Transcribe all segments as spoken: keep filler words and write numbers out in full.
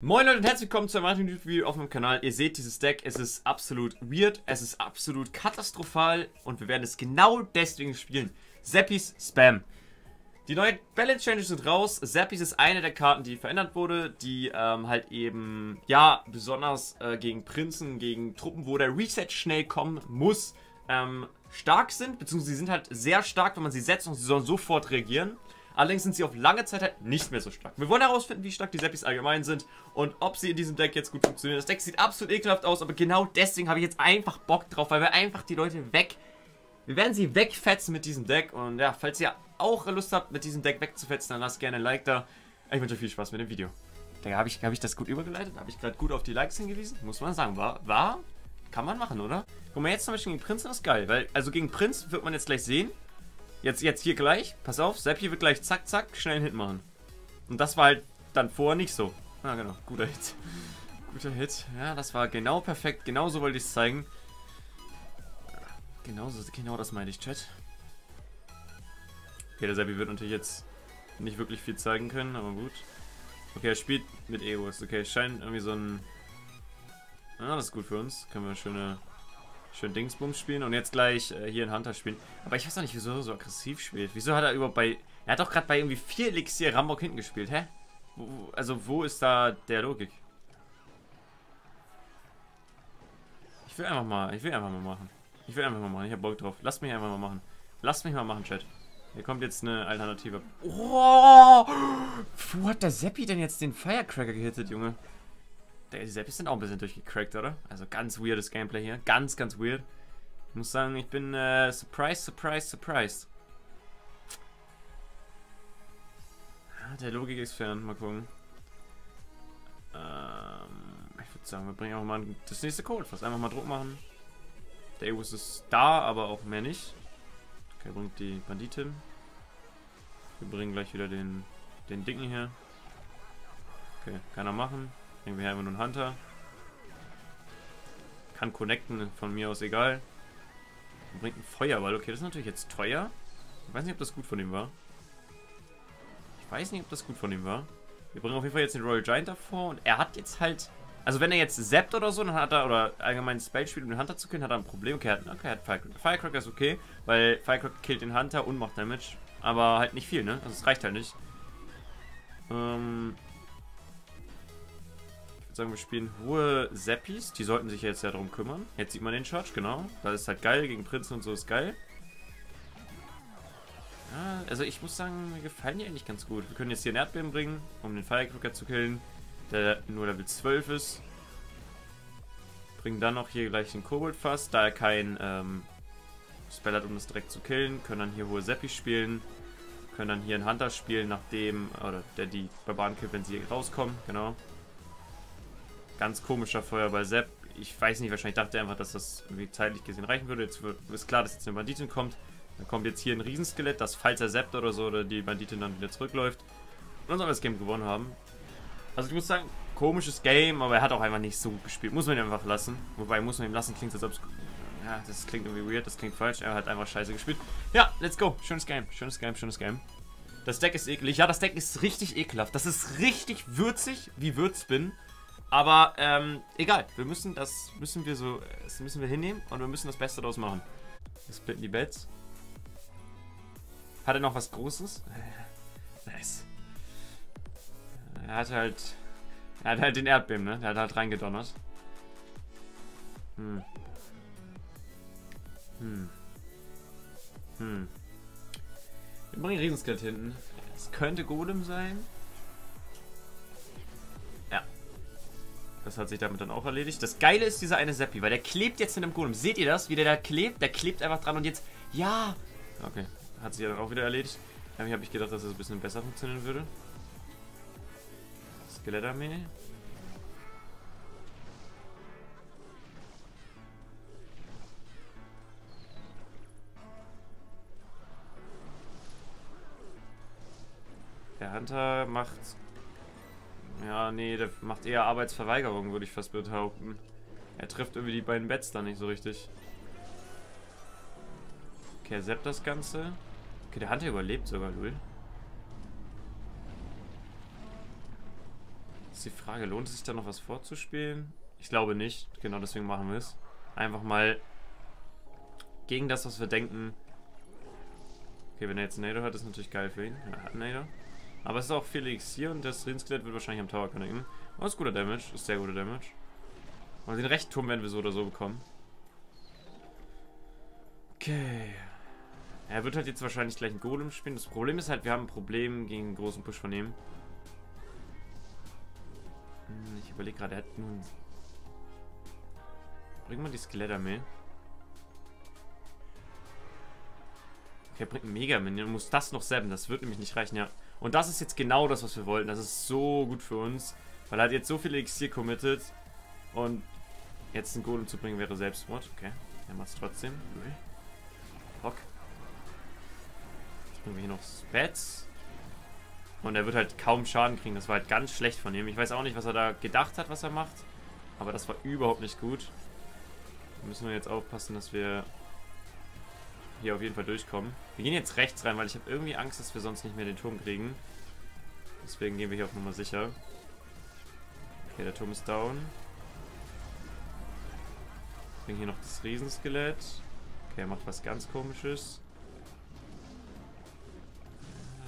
Moin Leute und herzlich willkommen zu einem weiteren Video auf meinem Kanal. Ihr seht dieses Deck, es ist absolut weird, es ist absolut katastrophal und wir werden es genau deswegen spielen. Zappys Spam. Die neuen Balance Changes sind raus. Zappys ist eine der Karten, die verändert wurde, die ähm, halt eben, ja, besonders äh, gegen Prinzen, gegen Truppen, wo der Reset schnell kommen muss, ähm, stark sind, beziehungsweise sie sind halt sehr stark, wenn man sie setzt und sie sollen sofort reagieren. Allerdings sind sie auf lange Zeit halt nicht mehr so stark. Wir wollen herausfinden, wie stark die Zappys allgemein sind und ob sie in diesem Deck jetzt gut funktionieren. Das Deck sieht absolut ekelhaft aus, aber genau deswegen habe ich jetzt einfach Bock drauf, weil wir einfach die Leute weg... Wir werden sie wegfetzen mit diesem Deck. Und ja, falls ihr auch Lust habt, mit diesem Deck wegzufetzen, dann lasst gerne ein Like da. Ich wünsche euch viel Spaß mit dem Video. Da habe ich, hab ich das gut übergeleitet? Habe ich gerade gut auf die Likes hingewiesen? Muss man sagen, war... war? Kann man machen, oder? Guck mal, jetzt zum Beispiel gegen Prinzen ist geil, weil... Also gegen Prinz wird man jetzt gleich sehen... Jetzt, jetzt hier gleich, pass auf, Zappy wird gleich zack, zack, schnell einen Hit machen. Und das war halt dann vorher nicht so. Ah, genau, guter Hit. Guter Hit, ja, das war genau perfekt, genau so wollte ich es zeigen. Genauso, genau das meine ich, Chat. Okay, der Zappy wird natürlich jetzt nicht wirklich viel zeigen können, aber gut. Okay, er spielt mit Eos, okay, scheint irgendwie so ein... Ah, das ist gut für uns, können wir schöne... Schön Dingsbums spielen und jetzt gleich äh, hier in Hunter spielen. Aber ich weiß auch nicht, wieso er so aggressiv spielt. Wieso hat er überhaupt bei... Er hat doch gerade bei irgendwie vier Elixier Rambock hinten gespielt, hä? Wo, also wo ist da der Logik? Ich will einfach mal, ich will einfach mal machen. Ich will einfach mal machen, ich hab Bock drauf. Lasst mich einfach mal machen. Lasst mich mal machen, Chat. Hier kommt jetzt eine Alternative. Oh! Wo hat der Zappy denn jetzt den Firecracker gehittet, Junge? Die Zappys sind auch ein bisschen durchgecrackt, oder? Also ganz weirdes Gameplay hier. Ganz, ganz weird. Ich muss sagen, ich bin äh, surprised, surprised, surprised. Ah, der Logik ist fern. Mal gucken. Ähm, ich würde sagen, wir bringen auch mal das nächste Code. Fast einfach mal Druck machen. Der Eos ist da, aber auch mehr nicht. Okay, bringt die Banditin. Wir bringen gleich wieder den, den Dicken hier. Okay, kann er machen. Wir haben nur einen Hunter. Kann connecten, von mir aus egal. Bringt einen Feuerball. Okay, das ist natürlich jetzt teuer. Ich weiß nicht, ob das gut von ihm war. Ich weiß nicht, ob das gut von ihm war. Wir bringen auf jeden Fall jetzt den Royal Giant davor. Und er hat jetzt halt... Also wenn er jetzt zappt oder so, dann hat er... Oder allgemein Spell spielt, um den Hunter zu killen, hat er ein Problem. Okay, er hat, okay, er hat Firecracker. Firecracker ist okay, weil Firecracker killt den Hunter und macht Damage. Aber halt nicht viel, ne? Also es reicht halt nicht. Ähm... Sagen wir spielen hohe Zappys, die sollten sich jetzt ja darum kümmern. Jetzt sieht man den Charge, genau. Das ist halt geil, gegen Prinzen und so ist geil. Ja, also ich muss sagen, mir gefallen die eigentlich ganz gut. Wir können jetzt hier einen Erdbeben bringen, um den Firecracker zu killen, der nur Level zwölf ist. Bringen dann noch hier gleich den Koboldfass, da er kein ähm, Spell hat, um das direkt zu killen. Können dann hier hohe Zappys spielen. Können dann hier einen Hunter spielen, nachdem, oder der die Barbaren killt, wenn sie hier rauskommen, genau. Ganz komischer Feuerball Zapp. Ich weiß nicht, wahrscheinlich dachte er einfach, dass das irgendwie zeitlich gesehen reichen würde. Jetzt wird, ist klar, dass jetzt eine Banditin kommt. Dann kommt jetzt hier ein Riesenskelett, dass falls er zappt oder so, oder die Banditin dann wieder zurückläuft. Und dann soll das Game gewonnen haben. Also ich muss sagen, komisches Game, aber er hat auch einfach nicht so gut gespielt. Muss man ihn einfach lassen. Wobei, muss man ihn lassen, klingt als ob es... Ja, das klingt irgendwie weird, das klingt falsch. Er hat einfach scheiße gespielt. Ja, let's go. Schönes Game, schönes Game, schönes Game. Das Deck ist eklig. Ja, das Deck ist richtig ekelhaft. Das ist richtig würzig, wie Würzbin. Aber ähm, egal, wir müssen das müssen wir so, das müssen wir hinnehmen und wir müssen das Beste daraus machen. Wir splitten die Bets. Hat er noch was Großes? Nice. Er hat halt, er hat halt den Erdbeben, ne? Er hat halt reingedonnert. Hm. Hm. Hm. Wir bringen Riesenskelett hinten. Es könnte Golem sein. Das hat sich damit dann auch erledigt. Das Geile ist dieser eine Zappy, weil der klebt jetzt mit dem Golem. Seht ihr das? Wie der da klebt? Der klebt einfach dran und jetzt... Ja! Okay, hat sich ja dann auch wieder erledigt. Irgendwie habe ich gedacht, dass das ein bisschen besser funktionieren würde. Skelettarmee. Der Hunter macht... Ja, nee, der macht eher Arbeitsverweigerung, würde ich fast behaupten. Er trifft irgendwie die beiden Bets da nicht so richtig. Okay, er zappt das Ganze. Okay, der Hunter überlebt sogar, Lul. Ist die Frage, lohnt es sich da noch was vorzuspielen? Ich glaube nicht. Genau deswegen machen wir es. Einfach mal gegen das, was wir denken. Okay, wenn er jetzt Nader hat, ist natürlich geil für ihn. Er hat Nader. Aber es ist auch viel Elixier und das Rinskelett wird wahrscheinlich am Tower connecten. Oh, ist guter Damage. Ist sehr guter Damage. Und den Rechtturm werden wir so oder so bekommen. Okay. Er wird halt jetzt wahrscheinlich gleich einen Golem spielen. Das Problem ist halt, wir haben ein Problem gegen einen großen Push von ihm. Ich überlege gerade, er hat nun... Bring mal die Skelettarmee. Okay, er bringt einen Mega-Minion und muss das noch zappen. Das wird nämlich nicht reichen, ja. Und das ist jetzt genau das, was wir wollten. Das ist so gut für uns. Weil er hat jetzt so viel Elixier committed. Und jetzt einen Golem zu bringen wäre Selbstmord. Okay, er macht es trotzdem. Rock. Jetzt bringen wir hier noch Spats. Und er wird halt kaum Schaden kriegen. Das war halt ganz schlecht von ihm. Ich weiß auch nicht, was er da gedacht hat, was er macht. Aber das war überhaupt nicht gut. Da müssen wir jetzt aufpassen, dass wir hier auf jeden Fall durchkommen. Wir gehen jetzt rechts rein, weil ich habe irgendwie Angst, dass wir sonst nicht mehr den Turm kriegen. Deswegen gehen wir hier auf Nummer sicher. Okay, der Turm ist down. Ich bringe hier noch das Riesenskelett. Okay, er macht was ganz Komisches.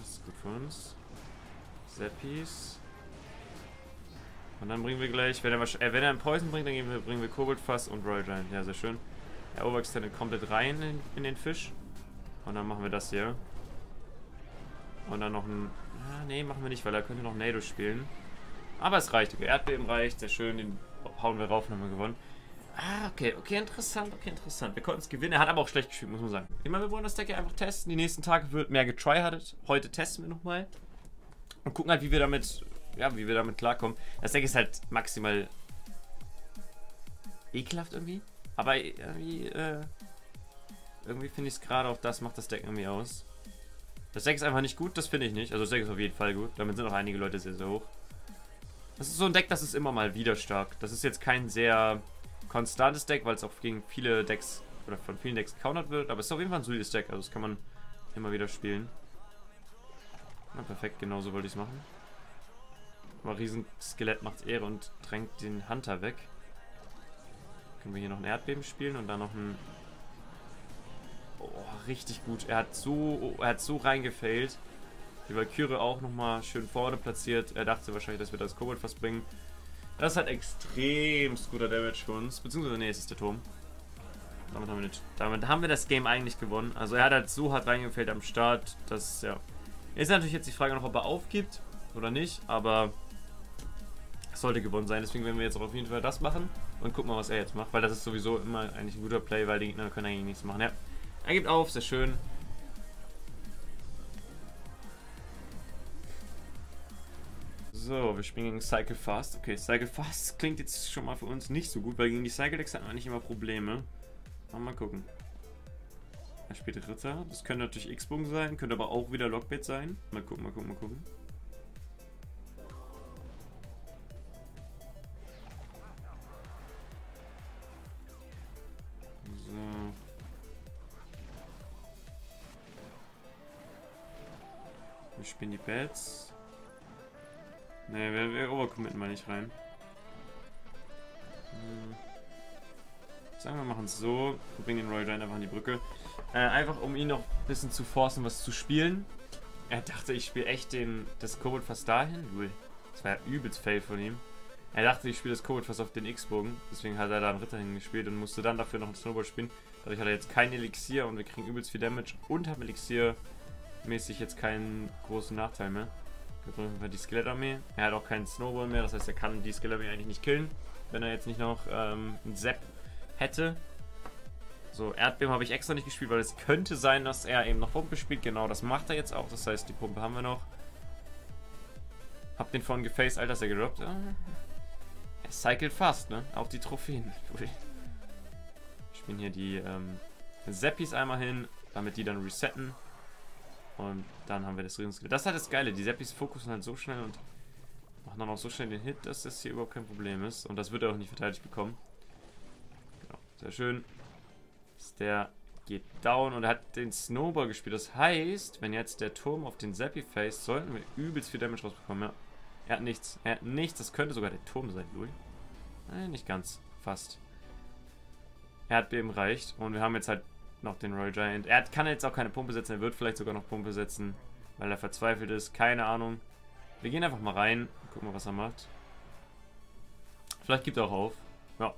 Das ist gut für uns. Zappys. Und dann bringen wir gleich, wenn er, äh, wenn er einen Poison bringt, dann gehen wir, bringen wir Koboldfass und Royal Giant. Ja, sehr schön. Der Overextended komplett rein in, in den Fisch. Und dann machen wir das hier. Und dann noch ein... Ah, nee, machen wir nicht, weil er könnte noch Nado spielen. Aber es reicht. Okay, Erdbeben reicht. Sehr schön. Den hauen wir rauf und haben wir gewonnen. Ah, okay. Okay, interessant. Okay, interessant. Wir konnten es gewinnen. Er hat aber auch schlecht gespielt, muss man sagen. Ich meine, wir wollen das Deck hier einfach testen. Die nächsten Tage wird mehr getryhardet. Heute testen wir nochmal. Und gucken halt, wie wir damit... Ja, wie wir damit klarkommen. Das Deck ist halt maximal ekelhaft irgendwie. Aber irgendwie, äh, irgendwie finde ich es gerade auch das, macht das Deck irgendwie aus. Das Deck ist einfach nicht gut, das finde ich nicht. Also das Deck ist auf jeden Fall gut. Damit sind auch einige Leute sehr, sehr hoch. Das ist so ein Deck, das ist immer mal wieder stark. Das ist jetzt kein sehr konstantes Deck, weil es auch gegen viele Decks oder von vielen Decks gecountert wird. Aber es ist auf jeden Fall ein solides Deck. Also das kann man immer wieder spielen. Na perfekt, genauso wollte ich es machen. Aber Riesenskelett macht Ehre und drängt den Hunter weg. Können wir hier noch ein Erdbeben spielen und dann noch ein... Oh, richtig gut. Er hat so, er hat so reingefailt. Die Valkyrie auch nochmal schön vorne platziert. Er dachte wahrscheinlich, dass wir das Kobold fast bringen. Das hat extremst guter Damage für uns. Beziehungsweise, nee, es ist der Turm. Damit haben wir, nicht, damit haben wir das Game eigentlich gewonnen. Also er hat halt so hart reingefailt am Start. Das, ja... Ist natürlich jetzt die Frage noch, ob er aufgibt oder nicht, aber... sollte gewonnen sein, deswegen werden wir jetzt auch auf jeden Fall das machen und gucken mal, was er jetzt macht, weil das ist sowieso immer eigentlich ein guter Play, weil die Gegner können eigentlich nichts machen. Ja, er gibt auf, sehr schön. So, wir spielen gegen Cycle Fast. Okay, Cycle Fast klingt jetzt schon mal für uns nicht so gut, weil gegen die Cycle Decks hatten wir nicht immer Probleme. Mal gucken. Er spielt Ritter, das könnte natürlich X-Bogen sein, könnte aber auch wieder Lockbait sein. Mal gucken, mal gucken, mal gucken. Wir spielen die Bats. Ne, wir, wir overcommitten mal nicht rein. Hm. Sagen wir, wir machen es so. Wir bringen den Royal Giant einfach an die Brücke. Äh, einfach um ihn noch ein bisschen zu forcen, was zu spielen. Er dachte, ich spiele echt den, das Kobold fast dahin. Ui. Das war ja übelst fail von ihm. Er dachte, ich spiele das Kobold fast auf den X-Bogen. Deswegen hat er da einen Ritter hingespielt und musste dann dafür noch einen Snowball spielen. Dadurch hat er jetzt kein Elixier und wir kriegen übelst viel Damage und haben Elixier. Mäßig jetzt keinen großen Nachteil mehr. Wir bringen mal die Skelettarmee. Er hat auch keinen Snowball mehr, das heißt, er kann die Skelettarmee eigentlich nicht killen, wenn er jetzt nicht noch ähm, einen Zapp hätte. So, Erdbeben habe ich extra nicht gespielt, weil es könnte sein, dass er eben noch Pumpe spielt. Genau, das macht er jetzt auch, das heißt, die Pumpe haben wir noch. Hab den vorhin gefaced, Alter, ist er gedroppt. Er cycelt fast, ne? Auch die Trophäen. Ich bin hier die ähm, Zappys einmal hin, damit die dann resetten. Und dann haben wir das Riesenskelett. Das ist halt das Geile. Die Zappys fokussen halt so schnell und machen dann auch so schnell den Hit, dass das hier überhaupt kein Problem ist. Und das wird er auch nicht verteidigt bekommen. Genau. Sehr schön. Der geht down und er hat den Snowball gespielt. Das heißt, wenn jetzt der Turm auf den Zappy faced, sollten wir übelst viel Damage rausbekommen. Ja. Er hat nichts. Er hat nichts. Das könnte sogar der Turm sein, Louis. Nein, nicht ganz. Fast. Er hat eben reicht. Und wir haben jetzt halt noch den Royal Giant. Er hat, kann jetzt auch keine Pumpe setzen. Er wird vielleicht sogar noch Pumpe setzen, weil er verzweifelt ist. Keine Ahnung. Wir gehen einfach mal rein. Gucken mal, was er macht. Vielleicht gibt er auch auf. Ja.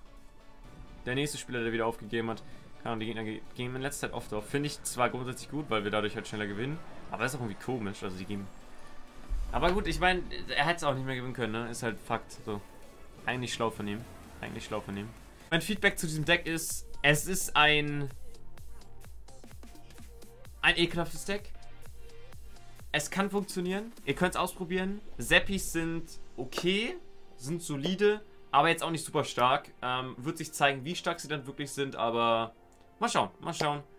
Der nächste Spieler, der wieder aufgegeben hat. Keine Ahnung, die Gegner geben in letzter Zeit oft auf. Finde ich zwar grundsätzlich gut, weil wir dadurch halt schneller gewinnen. Aber das ist auch irgendwie komisch. Also die geben... Aber gut, ich meine, er hätte es auch nicht mehr gewinnen können, ne? Ist halt Fakt. So. Eigentlich schlau von ihm. Eigentlich schlau von ihm. Mein Feedback zu diesem Deck ist, es ist ein... ein ekelhaftes Deck. Es kann funktionieren. Ihr könnt es ausprobieren. Zappys sind okay, sind solide, aber jetzt auch nicht super stark. Ähm, wird sich zeigen, wie stark sie dann wirklich sind, aber mal schauen, mal schauen.